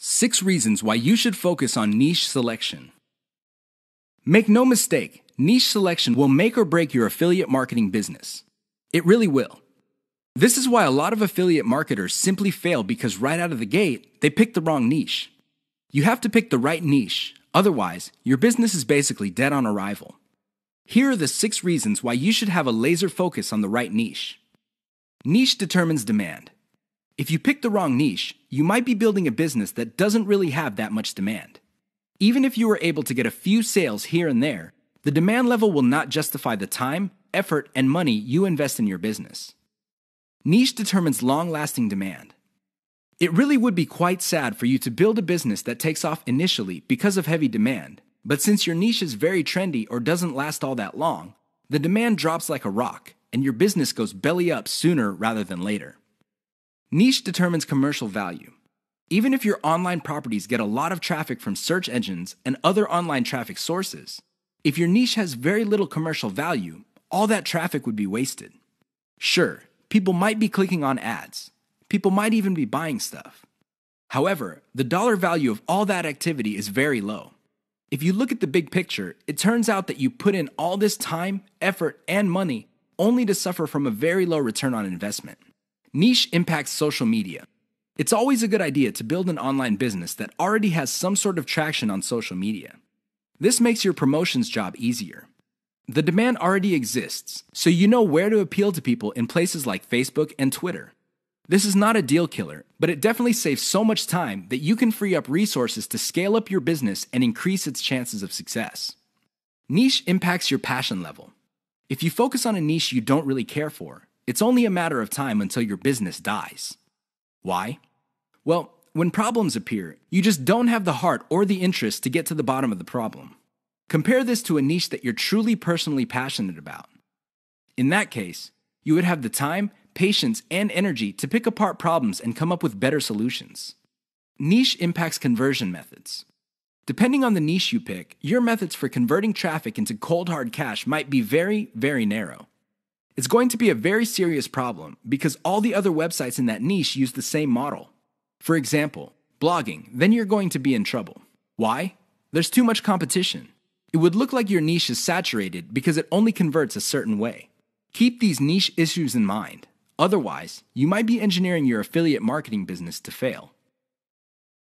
6 reasons why you should focus on niche selection. Make no mistake, niche selection will make or break your affiliate marketing business. It really will. This is why a lot of affiliate marketers simply fail, because right out of the gate, they pick the wrong niche. You have to pick the right niche, otherwise, your business is basically dead on arrival. Here are the 6 reasons why you should have a laser focus on the right niche. Niche determines demand. If you pick the wrong niche, you might be building a business that doesn't really have that much demand. Even if you were able to get a few sales here and there, the demand level will not justify the time, effort, and money you invest in your business. Niche determines long-lasting demand. It really would be quite sad for you to build a business that takes off initially because of heavy demand, but since your niche is very trendy or doesn't last all that long, the demand drops like a rock, and your business goes belly up sooner rather than later. Niche determines commercial value. Even if your online properties get a lot of traffic from search engines and other online traffic sources, if your niche has very little commercial value, all that traffic would be wasted. Sure, people might be clicking on ads. People might even be buying stuff. However, the dollar value of all that activity is very low. If you look at the big picture, it turns out that you put in all this time, effort, and money only to suffer from a very low return on investment. Niche impacts social media. It's always a good idea to build an online business that already has some sort of traction on social media. This makes your promotions job easier. The demand already exists, so you know where to appeal to people in places like Facebook and Twitter. This is not a deal killer, but it definitely saves so much time that you can free up resources to scale up your business and increase its chances of success. Niche impacts your passion level. If you focus on a niche you don't really care for, it's only a matter of time until your business dies. Why? Well, when problems appear, you just don't have the heart or the interest to get to the bottom of the problem. Compare this to a niche that you're truly personally passionate about. In that case, you would have the time, patience, and energy to pick apart problems and come up with better solutions. Niche impacts conversion methods. Depending on the niche you pick, your methods for converting traffic into cold hard cash might be very, very narrow. It's going to be a very serious problem because all the other websites in that niche use the same model. For example, blogging, then you're going to be in trouble. Why? There's too much competition. It would look like your niche is saturated because it only converts a certain way. Keep these niche issues in mind. Otherwise, you might be engineering your affiliate marketing business to fail.